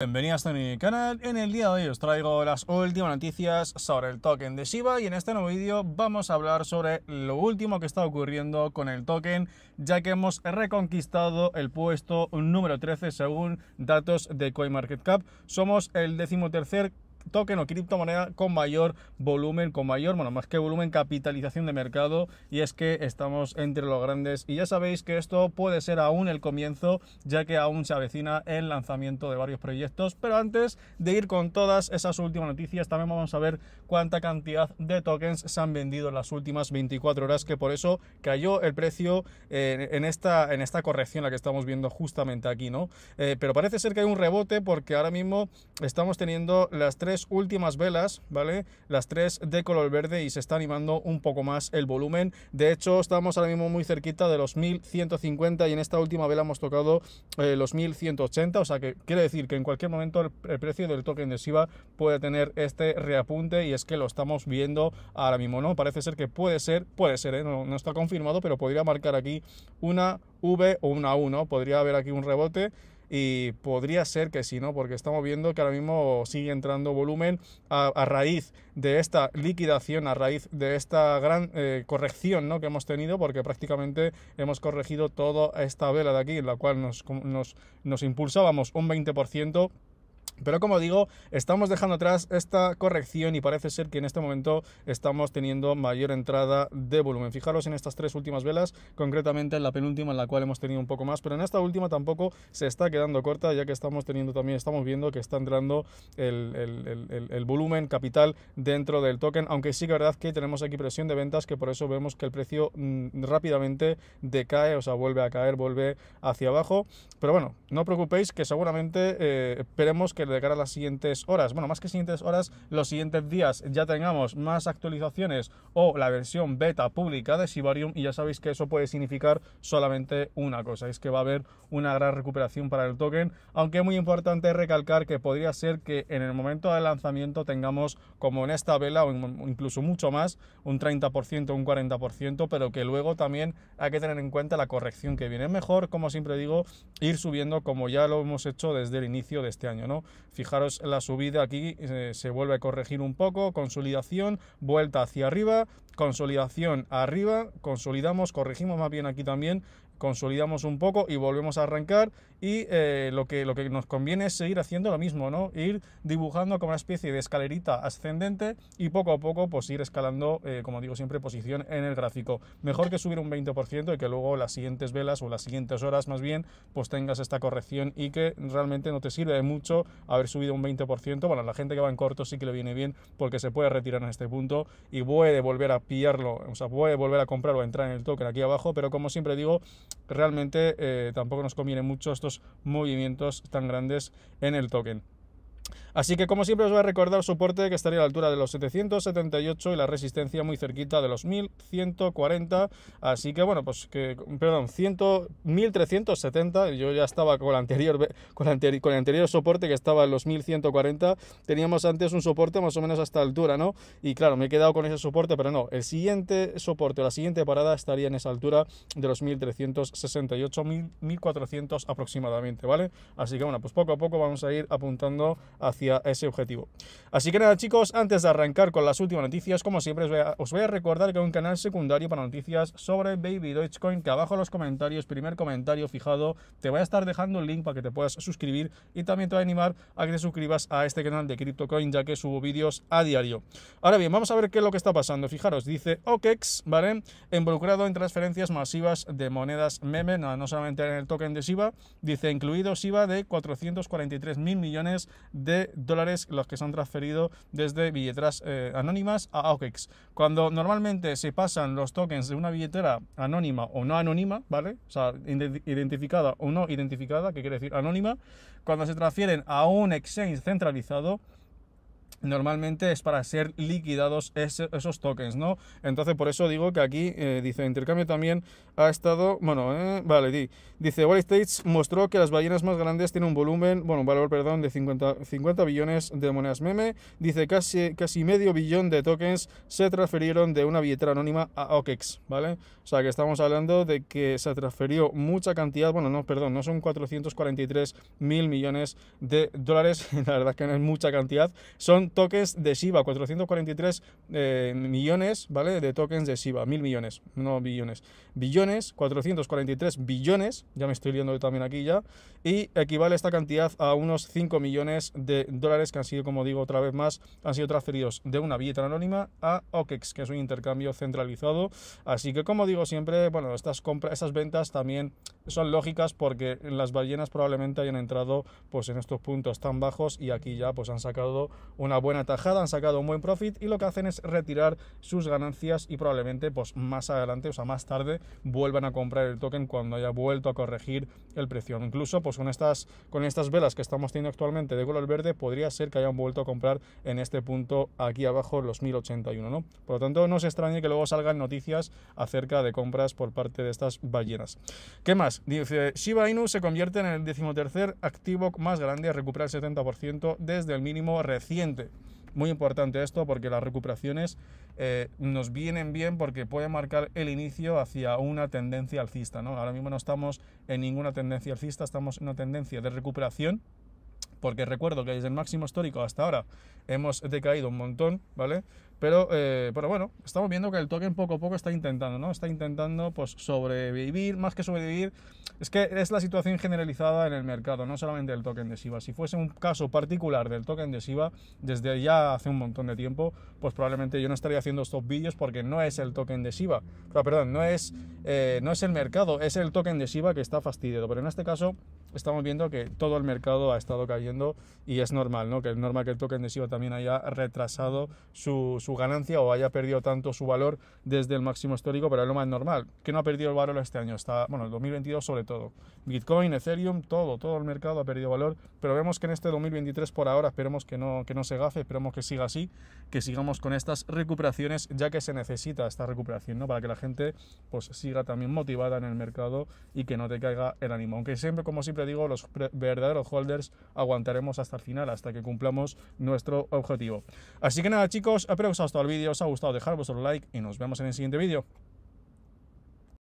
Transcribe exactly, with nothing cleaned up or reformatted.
Bienvenidos a mi canal. En el día de hoy os traigo las últimas noticias sobre el token de Shiba y en este nuevo vídeo vamos a hablar sobre lo último que está ocurriendo con el token, ya que hemos reconquistado el puesto número trece según datos de CoinMarketCap. Somos el decimotercer token o criptomoneda con mayor volumen, con mayor, bueno, más que volumen, capitalización de mercado, y es que estamos entre los grandes y ya sabéis que esto puede ser aún el comienzo, ya que aún se avecina el lanzamiento de varios proyectos. Pero antes de ir con todas esas últimas noticias, también vamos a ver cuánta cantidad de tokens se han vendido en las últimas veinticuatro horas, que por eso cayó el precio eh, en, esta, en esta corrección la que estamos viendo justamente aquí, ¿no? Eh, pero parece ser que hay un rebote porque ahora mismo estamos teniendo las tres últimas velas, ¿vale? Las tres de color verde y se está animando un poco más el volumen. De hecho, estamos ahora mismo muy cerquita de los mil ciento cincuenta y en esta última vela hemos tocado eh, los mil ciento ochenta, o sea que quiere decir que en cualquier momento el, el precio del token de Shiba puede tener este reapunte, y es que lo estamos viendo ahora mismo, ¿no? Parece ser que puede ser, puede ser, ¿eh? no, no está confirmado, pero podría marcar aquí una V o una U, ¿no? Podría haber aquí un rebote. Y podría ser que sí, ¿no? Porque estamos viendo que ahora mismo sigue entrando volumen a, a raíz de esta liquidación, a raíz de esta gran eh, corrección, ¿no? Que hemos tenido, porque prácticamente hemos corregido toda esta vela de aquí, en la cual nos, nos, nos impulsábamos un veinte por ciento. Pero como digo, estamos dejando atrás esta corrección y parece ser que en este momento estamos teniendo mayor entrada de volumen. Fijaros en estas tres últimas velas, concretamente en la penúltima, en la cual hemos tenido un poco más, pero en esta última tampoco se está quedando corta, ya que estamos teniendo también, estamos viendo que está entrando el, el, el, el volumen capital dentro del token, aunque sí que es verdad que tenemos aquí presión de ventas, que por eso vemos que el precio mmm, rápidamente decae, o sea, vuelve a caer, vuelve hacia abajo. Pero bueno, no os preocupéis, que seguramente eh, esperemos que de cara a las siguientes horas, bueno, más que siguientes horas, los siguientes días ya tengamos más actualizaciones o la versión beta pública de Shibarium, y ya sabéis que eso puede significar solamente una cosa, es que va a haber una gran recuperación para el token, aunque es muy importante recalcar que podría ser que en el momento del lanzamiento tengamos, como en esta vela o incluso mucho más, un treinta por ciento, un cuarenta por ciento, pero que luego también hay que tener en cuenta la corrección que viene. Es mejor, como siempre digo, ir subiendo como ya lo hemos hecho desde el inicio de este año, ¿no? Fijaros la subida aquí, eh, se vuelve a corregir un poco, consolidación, vuelta hacia arriba, consolidación arriba, consolidamos, corregimos más bien aquí también, consolidamos un poco y volvemos a arrancar, y eh, lo, que, lo que nos conviene es seguir haciendo lo mismo, ¿no? Ir dibujando como una especie de escalerita ascendente y poco a poco pues ir escalando, eh, como digo siempre, posición en el gráfico. Mejor que subir un veinte por ciento y que luego las siguientes velas o las siguientes horas más bien pues tengas esta corrección y que realmente no te sirve de mucho haber subido un veinte por ciento. Bueno, la gente que va en corto sí que le viene bien porque se puede retirar en este punto y puede volver a pillarlo, o sea, puede volver a comprar o a entrar en el token aquí abajo, pero como siempre digo, realmente eh, tampoco nos conviene mucho estos movimientos tan grandes en el token. Así que como siempre os voy a recordar soporte que estaría a la altura de los setecientos setenta y ocho y la resistencia muy cerquita de los mil ciento cuarenta, así que bueno, pues que, perdón, mil trescientos setenta, yo ya estaba con el anterior, con el anterior, con el anterior soporte que estaba en los mil ciento cuarenta, teníamos antes un soporte más o menos a esta altura, ¿no? Y claro, me he quedado con ese soporte, pero no, el siguiente soporte o la siguiente parada estaría en esa altura de los mil trescientos sesenta y ocho, mil cuatrocientos aproximadamente, ¿vale? Así que bueno, pues poco a poco vamos a ir apuntando hacia ese objetivo. Así que nada, chicos, antes de arrancar con las últimas noticias, como siempre os voy a, os voy a recordar que hay un canal secundario para noticias sobre Baby Dogecoin, que abajo en los comentarios, primer comentario fijado, te voy a estar dejando un link para que te puedas suscribir, y también te voy a animar a que te suscribas a este canal de CryptoCoin, ya que subo vídeos a diario. Ahora bien, vamos a ver qué es lo que está pasando. Fijaros, dice O K X, ¿vale? Involucrado en transferencias masivas de monedas meme, no, no solamente en el token de Shiba, dice incluido Shiba de cuatrocientos cuarenta y tres mil millones de de dólares los que se han transferido desde billeteras eh, anónimas a O K X. Cuando normalmente se pasan los tokens de una billetera anónima o no anónima, ¿vale? O sea, identificada o no identificada, que quiere decir anónima, cuando se transfieren a un exchange centralizado, normalmente es para ser liquidados ese, esos tokens, ¿no? Entonces, por eso digo que aquí, eh, dice, intercambio también ha estado, bueno, eh, vale, di, dice, Wall Street mostró que las ballenas más grandes tienen un volumen, bueno, un valor, perdón, de cincuenta billones de monedas meme, dice, casi, casi medio billón de tokens se transferieron de una billetera anónima a O K X, ¿vale? O sea, que estamos hablando de que se transfirió mucha cantidad, bueno, no, perdón, no son cuatrocientos cuarenta y tres mil millones de dólares, la verdad es que no es mucha cantidad, son tokens de Shiba, cuatrocientos cuarenta y tres eh, millones, ¿vale? De tokens de Shiba, mil millones, no billones, billones, cuatrocientos cuarenta y tres billones, ya me estoy liando también aquí ya, y equivale esta cantidad a unos cinco millones de dólares que han sido, como digo otra vez más, han sido transferidos de una billetera anónima a O K X, que es un intercambio centralizado, así que como digo siempre, bueno, estas compras, estas ventas también son lógicas porque las ballenas probablemente hayan entrado pues en estos puntos tan bajos y aquí ya pues han sacado una buena tajada, han sacado un buen profit y lo que hacen es retirar sus ganancias y probablemente pues más adelante, o sea más tarde, vuelvan a comprar el token cuando haya vuelto a corregir el precio. Incluso pues con estas, con estas velas que estamos teniendo actualmente de color verde, podría ser que hayan vuelto a comprar en este punto aquí abajo los mil ochenta y uno, ¿no? Por lo tanto, no se extrañe que luego salgan noticias acerca de compras por parte de estas ballenas. ¿Qué más? Dice, Shiba Inu se convierte en el decimotercer activo más grande a recuperar el setenta por ciento desde el mínimo reciente. Muy importante esto porque las recuperaciones eh, nos vienen bien porque puede marcar el inicio hacia una tendencia alcista, ¿no? Ahora mismo no estamos en ninguna tendencia alcista, estamos en una tendencia de recuperación porque recuerdo que desde el máximo histórico hasta ahora hemos decaído un montón, ¿vale? Pero, eh, pero bueno, estamos viendo que el token poco a poco está intentando, ¿no? Está intentando pues sobrevivir, más que sobrevivir, es que es la situación generalizada en el mercado, no solamente del token de Shiba. Si fuese un caso particular del token de Shiba, desde ya hace un montón de tiempo, pues probablemente yo no estaría haciendo estos vídeos porque no es el token de Shiba, o sea, perdón, no es, eh, no es el mercado, es el token de Shiba que está fastidiado, pero en este caso estamos viendo que todo el mercado ha estado cayendo y es normal, ¿no? Que es normal que el token de Shiba también haya retrasado su... su su ganancia o haya perdido tanto su valor desde el máximo histórico, pero es lo más normal, que no ha perdido el valor este año, está, bueno, el dos mil veintidós sobre todo, Bitcoin, Ethereum, todo, todo el mercado ha perdido valor, pero vemos que en este dos mil veintitrés por ahora, esperemos que no, que no se gafe, esperemos que siga así, que sigamos con estas recuperaciones, ya que se necesita esta recuperación, ¿no? Para que la gente pues siga también motivada en el mercado y que no te caiga el ánimo, aunque siempre, como siempre digo, los verdaderos holders aguantaremos hasta el final, hasta que cumplamos nuestro objetivo. Así que nada chicos, espero que os hasta el vídeo, os ha gustado, dejar vuestro like y nos vemos en el siguiente vídeo.